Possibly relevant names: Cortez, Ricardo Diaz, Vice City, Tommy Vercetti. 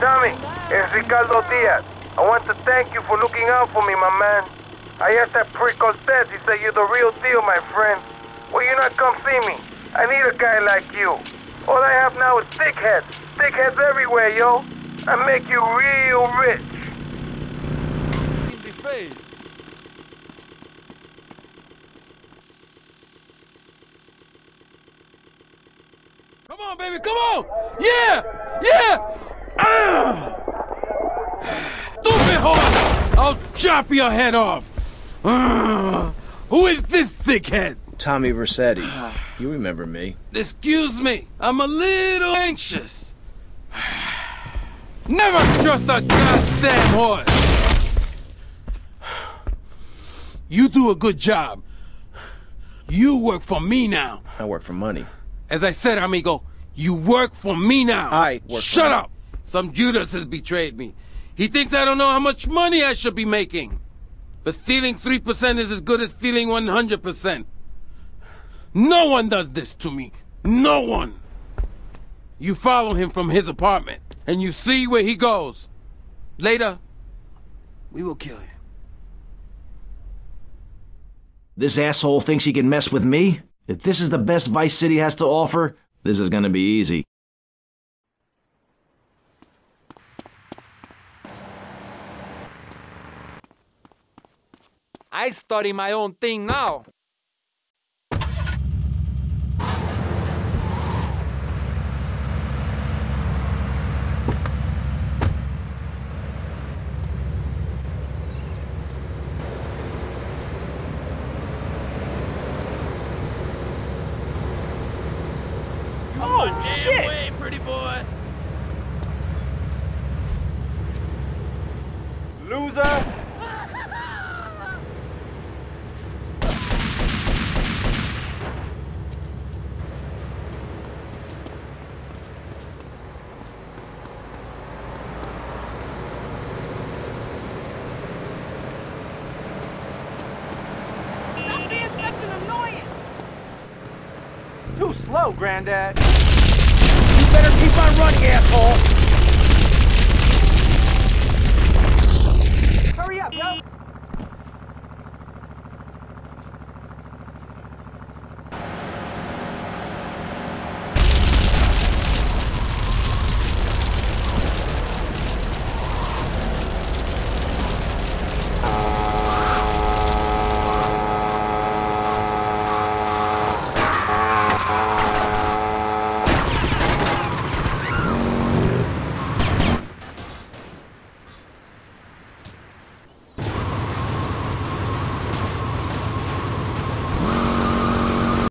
Tommy, it's Ricardo Diaz. I want to thank you for looking out for me, my man. I asked that prick Cortez, he said you're the real deal, my friend. Will you not come see me? I need a guy like you. All I have now is dickheads. Dickheads everywhere, yo. I make you real rich. In the face. Come on, baby, come on! Yeah! Yeah! Stupid horse! I'll chop your head off! Who is this dickhead? Tommy Vercetti. You remember me. Excuse me, I'm a little anxious. Never trust a goddamn horse! You do a good job. You work for me now. I work for money. As I said, amigo, you work for me now. I work Shut for up! Me. Some Judas has betrayed me. He thinks I don't know how much money I should be making. But stealing 3% is as good as stealing 100%. No one does this to me. No one. You follow him from his apartment, and you see where he goes. Later, we will kill him. This asshole thinks he can mess with me? If this is the best Vice City has to offer, this is gonna be easy. I study my own thing now. Shit. Away, pretty boy. Loser. Don't be such an annoyance. Too slow, Granddad. Better keep on running, asshole!